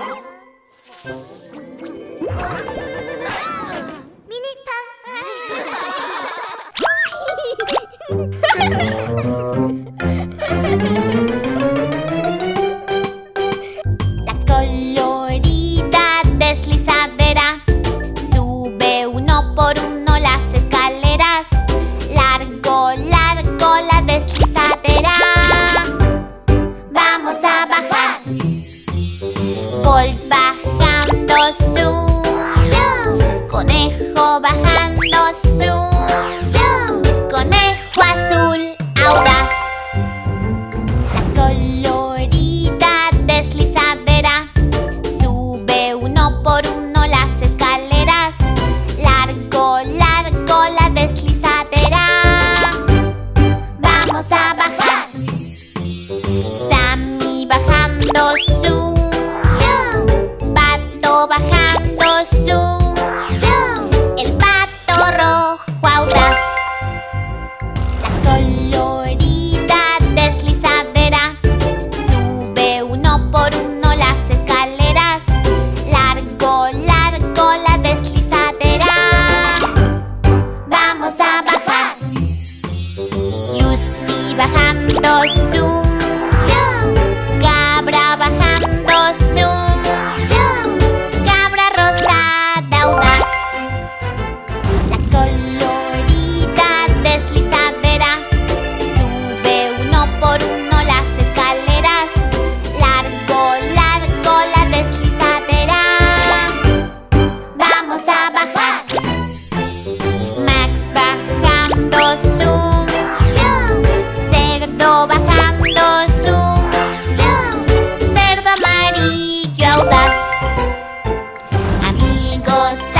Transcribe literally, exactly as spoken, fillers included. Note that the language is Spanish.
Cosa